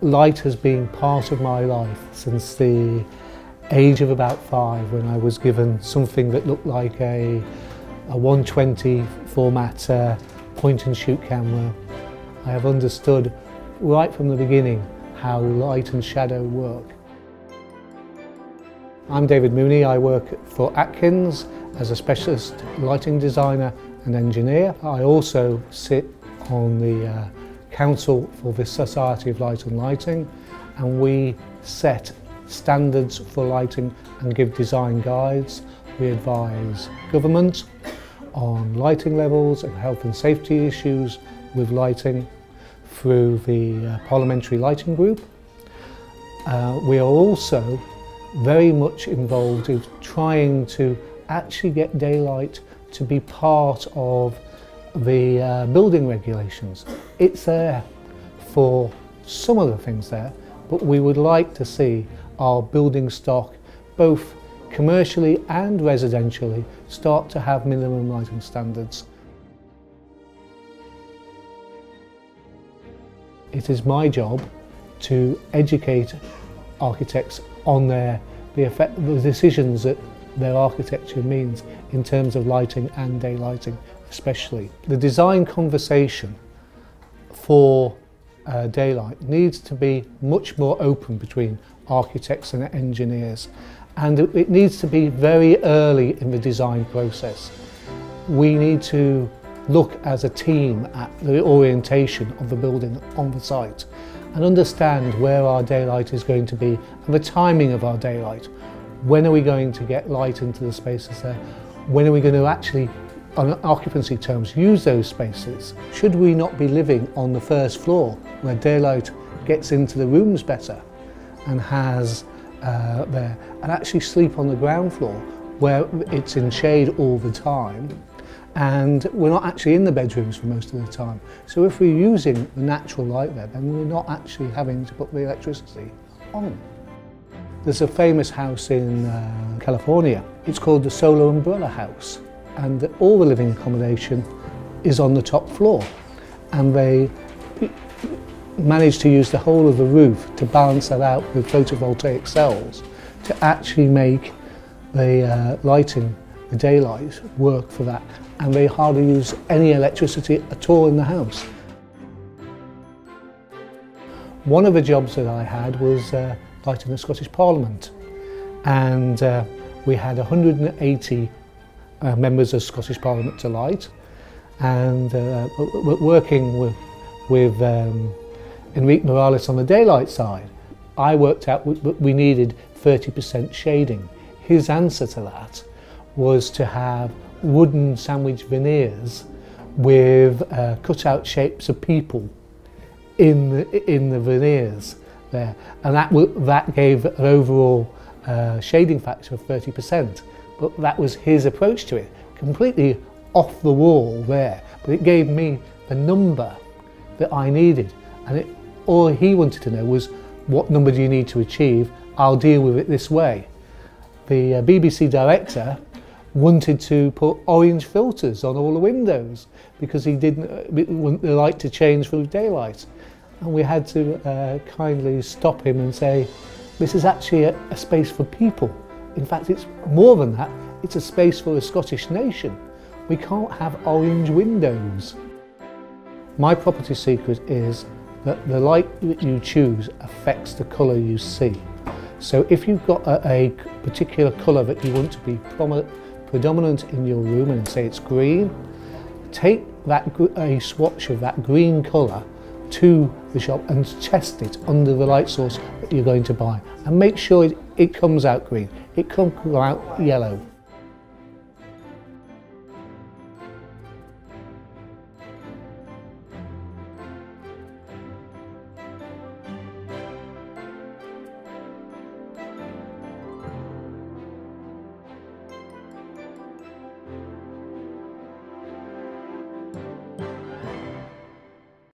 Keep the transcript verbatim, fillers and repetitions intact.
Light has been part of my life since the age of about five, when I was given something that looked like a, a one twenty format uh, point and shoot camera. I have understood right from the beginning how light and shadow work. I'm David Mooney. I work for Atkins as a specialist lighting designer and engineer. I also sit on the uh, Council for the Society of Light and Lighting, and we set standards for lighting and give design guides. We advise government on lighting levels and health and safety issues with lighting through the uh, Parliamentary Lighting Group. Uh, we are also very much involved in trying to actually get daylight to be part of the uh, building regulations. It's there for some of the things there, but we would like to see our building stock, both commercially and residentially, start to have minimum lighting standards. It is my job to educate architects on their, the, effect, the decisions that their architecture means in terms of lighting and daylighting especially. The design conversation for uh, daylight needs to be much more open between architects and engineers, and it, it needs to be very early in the design process. We need to look as a team at the orientation of the building on the site and understand where our daylight is going to be and the timing of our daylight. When are we going to get light into the spaces there? When are we going to actually, on occupancy terms, use those spaces? Should we not be living on the first floor where daylight gets into the rooms better and has uh, there, and actually sleep on the ground floor where it's in shade all the time and we're not actually in the bedrooms for most of the time? So if we're using the natural light there, then we're not actually having to put the electricity on. There's a famous house in uh, California. It's called the Solar Umbrella House, and all the living accommodation is on the top floor, and they managed to use the whole of the roof to balance that out with photovoltaic cells to actually make the uh, lighting, the daylight, work for that, and they hardly use any electricity at all in the house. One of the jobs that I had was uh, lighting the Scottish Parliament, and uh, we had one hundred and eighty Uh, members of Scottish Parliament to light, and uh, working with, with um, Enric Miralles on the daylight side, I worked out we needed thirty percent shading. His answer to that was to have wooden sandwich veneers with uh, cut-out shapes of people in the, in the veneers there, and that, that gave an overall uh, shading factor of thirty percent. But that was his approach to it, completely off the wall there. But it gave me the number that I needed, and it, all he wanted to know was, what number do you need to achieve? I'll deal with it this way. The uh, B B C director wanted to put orange filters on all the windows because he didn't uh, want the light to change through daylight, and we had to uh, kindly stop him and say, this is actually a, a space for people. In fact, it's more than that, it's a space for the Scottish nation. We can't have orange windows. My property secret is that the light that you choose affects the colour you see. So if you've got a, a particular colour that you want to be predominant in your room, and say it's green, take that, a swatch of that green colour to the shop and test it under the light source that you're going to buy, and make sure it, it comes out green, it comes out yellow.